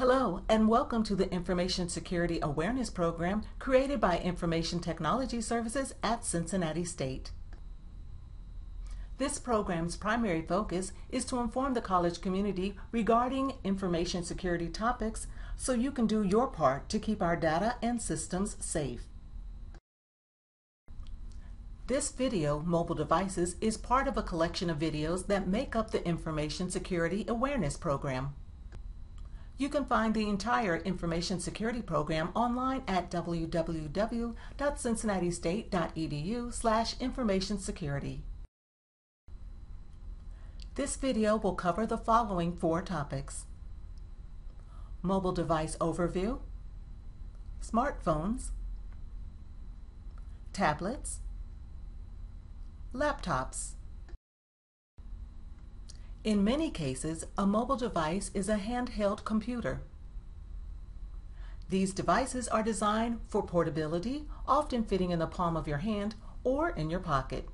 Hello and welcome to the Information Security Awareness Program created by Information Technology Services at Cincinnati State. This program's primary focus is to inform the college community regarding information security topics so you can do your part to keep our data and systems safe. This video, Mobile Devices, is part of a collection of videos that make up the Information Security Awareness Program. You can find the entire Information Security Program online at www.cincinnatistate.edu/informationsecurity. This video will cover the following four topics: mobile device overview, smartphones, tablets, laptops. In many cases, a mobile device is a handheld computer. These devices are designed for portability, often fitting in the palm of your hand or in your pocket.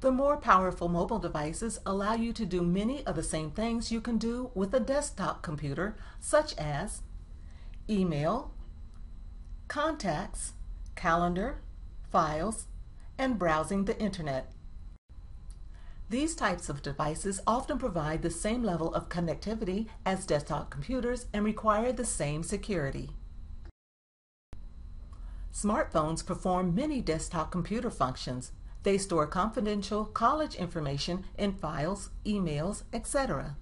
The more powerful mobile devices allow you to do many of the same things you can do with a desktop computer, such as email, contacts, calendar, files, and browsing the internet. These types of devices often provide the same level of connectivity as desktop computers and require the same security. Smartphones perform many desktop computer functions. They store confidential college information in files, emails, etc.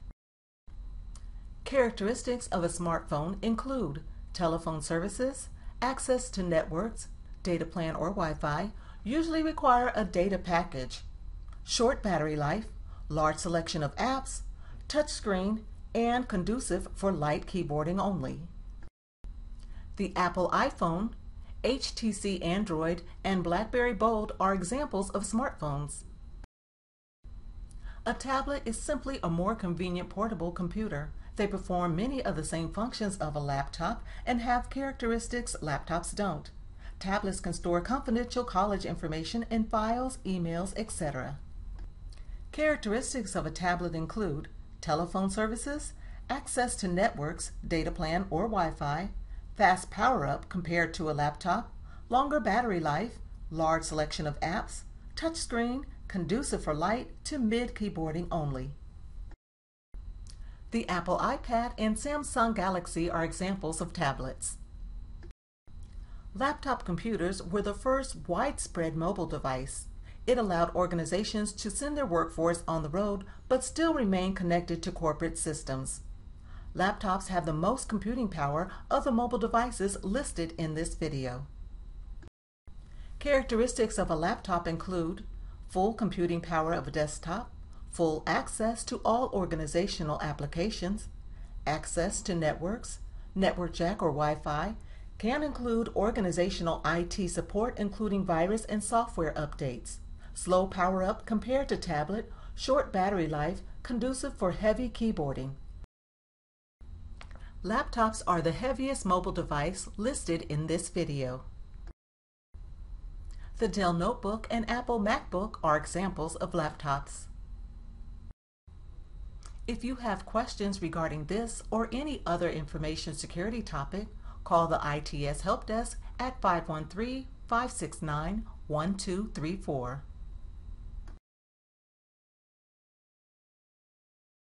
Characteristics of a smartphone include telephone services, access to networks, data plan or Wi-Fi, usually require a data package, short battery life, large selection of apps, touchscreen, and conducive for light keyboarding only. The Apple iPhone, HTC Android, and Blackberry Bold are examples of smartphones. A tablet is simply a more convenient portable computer. They perform many of the same functions of a laptop and have characteristics laptops don't. Tablets can store confidential college information in files, emails, etc. Characteristics of a tablet include telephone services, access to networks, data plan or Wi-Fi, fast power-up compared to a laptop, longer battery life, large selection of apps, touchscreen, conducive for light to mid-keyboarding only. The Apple iPad and Samsung Galaxy are examples of tablets. Laptop computers were the first widespread mobile device. It allowed organizations to send their workforce on the road but still remain connected to corporate systems. Laptops have the most computing power of the mobile devices listed in this video. Characteristics of a laptop include full computing power of a desktop, full access to all organizational applications, access to networks, network jack or Wi-Fi, can include organizational IT support including virus and software updates. Slow power-up compared to tablet, short battery life, conducive for heavy keyboarding. Laptops are the heaviest mobile device listed in this video. The Dell Notebook and Apple MacBook are examples of laptops. If you have questions regarding this or any other information security topic, call the ITS Help Desk at 513-569-1234.